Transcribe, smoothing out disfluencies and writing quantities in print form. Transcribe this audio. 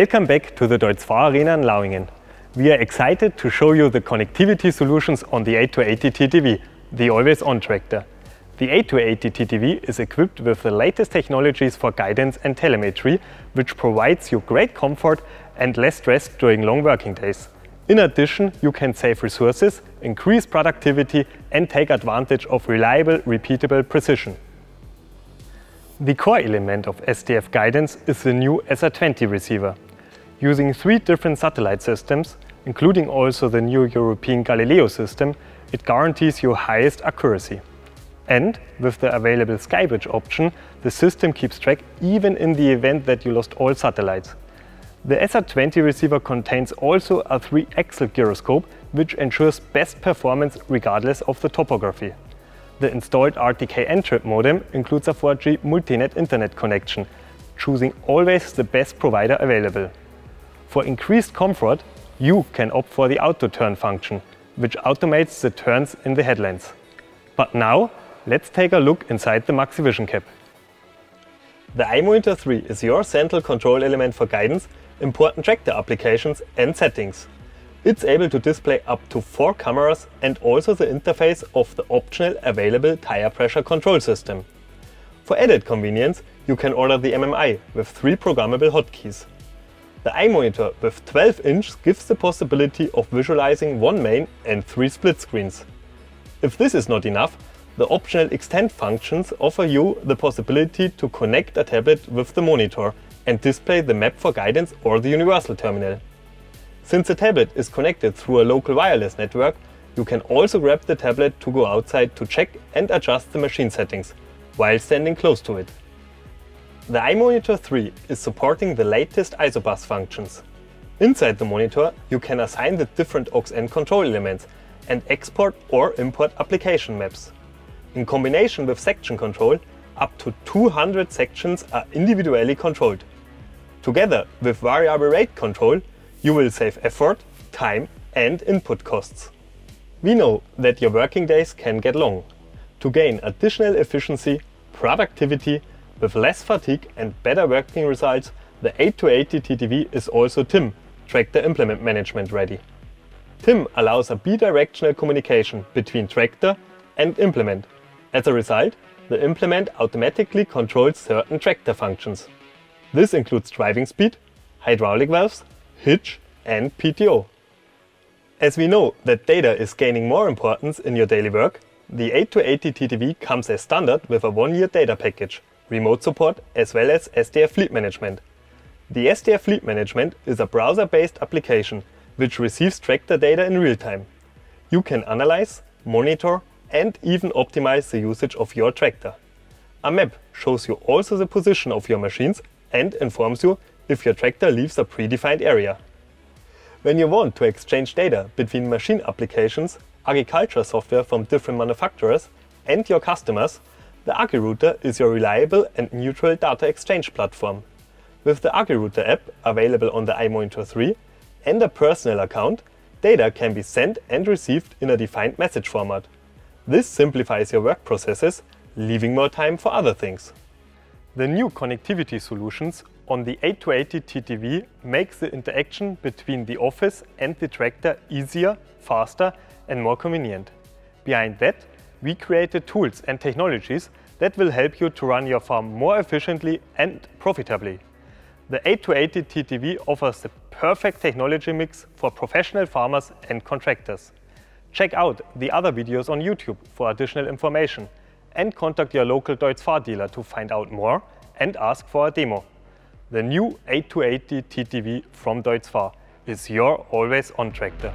Welcome back to the Deutz-Fahr Arena in Lauingen. We are excited to show you the connectivity solutions on the 8280 TTV, the always-on tractor. The 8280 TTV is equipped with the latest technologies for guidance and telemetry, which provides you great comfort and less stress during long working days. In addition, you can save resources, increase productivity and take advantage of reliable, repeatable precision. The core element of SDF guidance is the new SR20 receiver. Using three different satellite systems, including also the new European Galileo system, it guarantees your highest accuracy. And with the available Skybridge option, the system keeps track even in the event that you lost all satellites. The SR20 receiver contains also a 3-axis gyroscope, which ensures best performance regardless of the topography. The installed RTK N-trip modem includes a 4G multinet internet connection, choosing always the best provider available. For increased comfort, you can opt for the auto-turn function, which automates the turns in the headlands. But now, let's take a look inside the MaxiVision cab. The iMonitor 3 is your central control element for guidance, important tractor applications and settings. It's able to display up to 4 cameras and also the interface of the optional available tire pressure control system. For added convenience, you can order the MMI with 3 programmable hotkeys. The iMonitor with 12 inches gives the possibility of visualizing one main and 3 split screens. If this is not enough, the optional extend functions offer you the possibility to connect a tablet with the monitor and display the map for guidance or the universal terminal. Since the tablet is connected through a local wireless network, you can also grab the tablet to go outside to check and adjust the machine settings, while standing close to it. The iMonitor 3 is supporting the latest ISOBUS functions. Inside the monitor, you can assign the different aux and control elements and export or import application maps. In combination with section control, up to 200 sections are individually controlled. Together with variable rate control, you will save effort, time and input costs. We know that your working days can get long. To gain additional efficiency, productivity, with less fatigue and better working results, the 8280 TTV is also TIM, Tractor Implement Management ready. TIM allows a bidirectional communication between tractor and implement. As a result, the implement automatically controls certain tractor functions. This includes driving speed, hydraulic valves, hitch and PTO. As we know that data is gaining more importance in your daily work, the 8280 TTV comes as standard with a 1-year data package, remote support as well as SDF Fleet Management. The SDF Fleet Management is a browser-based application which receives tractor data in real time. You can analyze, monitor and even optimize the usage of your tractor. A map shows you also the position of your machines and informs you if your tractor leaves a predefined area. When you want to exchange data between machine applications, agriculture software from different manufacturers and your customers, the AgriRouter is your reliable and neutral data exchange platform. With the AgriRouter app available on the iMonitor 3 and a personal account, data can be sent and received in a defined message format. This simplifies your work processes, leaving more time for other things. The new connectivity solutions on the 8280 TTV makes the interaction between the office and the tractor easier, faster and more convenient. Behind that, we created tools and technologies that will help you to run your farm more efficiently and profitably. The 8280 TTV offers the perfect technology mix for professional farmers and contractors. Check out the other videos on YouTube for additional information and contact your local Deutz-Fahr dealer to find out more and ask for a demo. The new 8280 TTV from Deutz-Fahr is your always-on tractor.